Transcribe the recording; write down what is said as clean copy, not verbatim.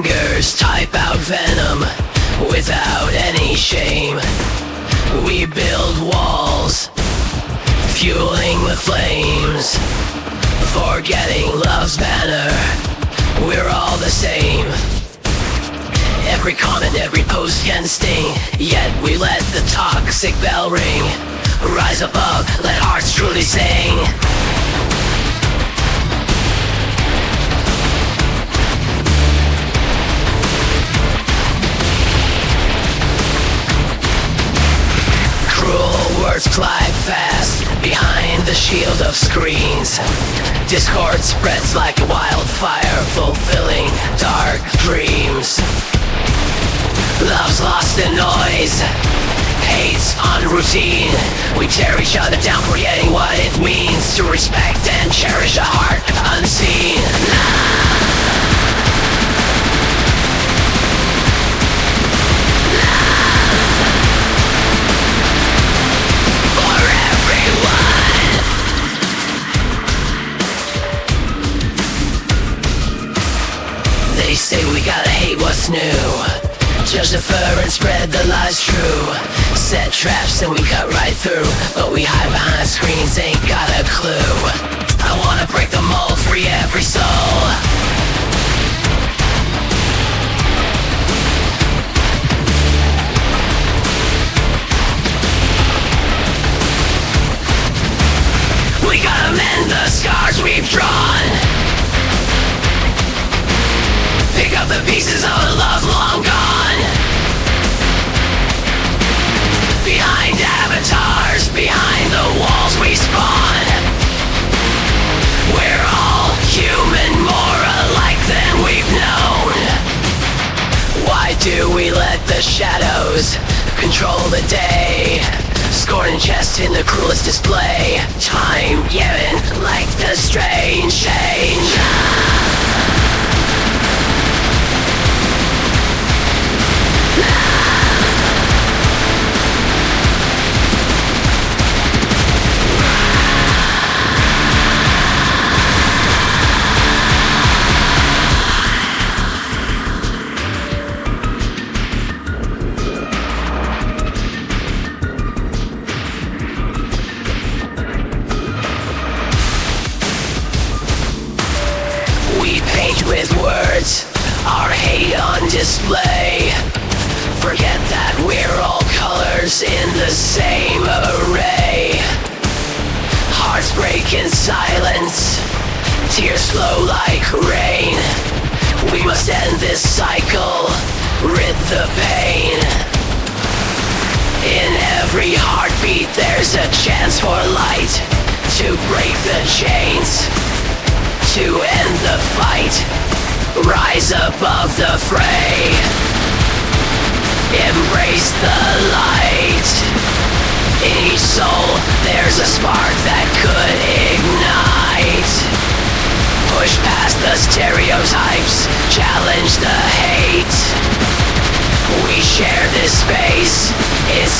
fingers type out venom without any shame. We build walls, fueling the flames, forgetting love's banner. We're all the same. Every comment, every post can sting, yet we let the toxic bell ring. Rise above, let hearts truly sing. Cruel words fly fast behind the shield of screens. Discord spreads like wildfire, fulfilling dark dreams. Love's lost in noise, hate's on routine. We tear each other down, forgetting what it means to respect and cherish a heart unseen. Love for everyone. They say we gotta hate what's new, judge the fur and spread the lies true. Set traps and we cut right through, but we hide behind screens, ain't got a clue. I wanna break the mold, free every soul. We gotta mend the scars we've drawn, pick up the pieces of a love long gone. Behind avatars, behind the walls we spawn, we're all human, more alike than we've known. Why do we let the shadows control the day? Scorn and jest in the cruelest display. Time given like the strange change. Display. Forget that we're all colors in the same array. Hearts break in silence, tears flow like rain. We must end this cycle, rid the pain. In every heartbeat there's a chance for light, to break the chains, to end the fight. Rise above the fray, embrace the light. In each soul there's a spark that could ignite. Push past the stereotypes, challenge the hate. We share this space, it's